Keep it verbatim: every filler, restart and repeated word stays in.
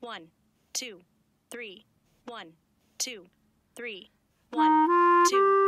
One, two, three, one, two, three, one, two.